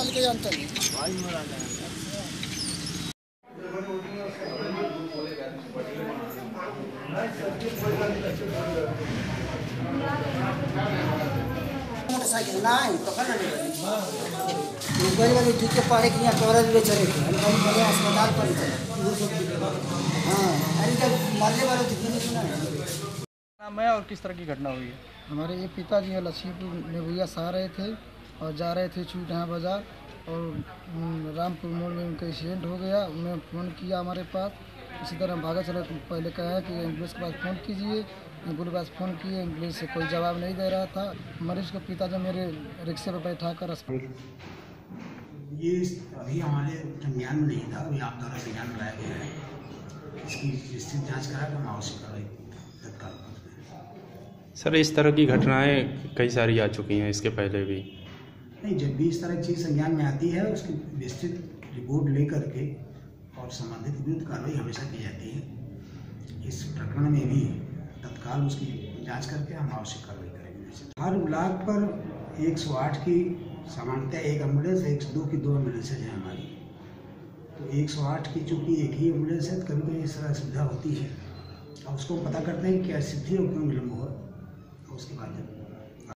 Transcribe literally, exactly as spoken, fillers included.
महानगरपालिकेचे अंतर मोटरसाइकिल नाही तो का नहीं ठीक के पड़े कि कवरेज में चले बड़े अस्पताल पर हाँ अरे जब मारने वाले जितने सुना है नाम है और किस तरह की घटना हुई है। हमारे ये पिताजी हैं लक्ष्मीपुर में भैया सहा रहे थे और जा रहे थे चूटहा बाज़ार और रामपुर मोड़ में उनका एक्सीडेंट हो गया। उन्होंने फ़ोन किया हमारे पास, इसी तरह हम भागा चला। पहले कहा है कि एम्बुलेंस के पास फ़ोन कीजिए, एम्बुलेंस के पास फ़ोन किए, एम्बुलेंस से कोई जवाब नहीं दे रहा था। मरीज का पिताजी मेरे रिक्शे पर बैठा कर ये अभी हमारे संज्ञान में नहीं था, अभी आप द्वारा संज्ञान में लाया गया है। इसकी स्थिति जाँच कराकर हम आवश्यक कार्रवाई तत्काल। सर इस तरह की घटनाएं कई सारी आ चुकी हैं इसके पहले भी। नहीं, जब भी इस तरह की चीज़ संज्ञान में आती है उसकी विस्तृत रिपोर्ट लेकर के और संबंधित विरुद्ध कार्रवाई हमेशा की जाती है। इस प्रकरण में भी तत्काल उसकी जांच करके हम आवश्यक कार्रवाई करेंगे। हर ब्लॉक पर एक सौ आठ की सामान्यतः एक एम्बुलेंस, एक दो की दो एम्बुलेंसेज हैं हमारी। तो एक सौ आठ की चूँकि एक ही एम्बुलेंस है, कभी कभी इस तरह सुविधा होती है और उसको पता करते हैं क्या स्थिति और क्यों विलम्ब हुआ उसके बाद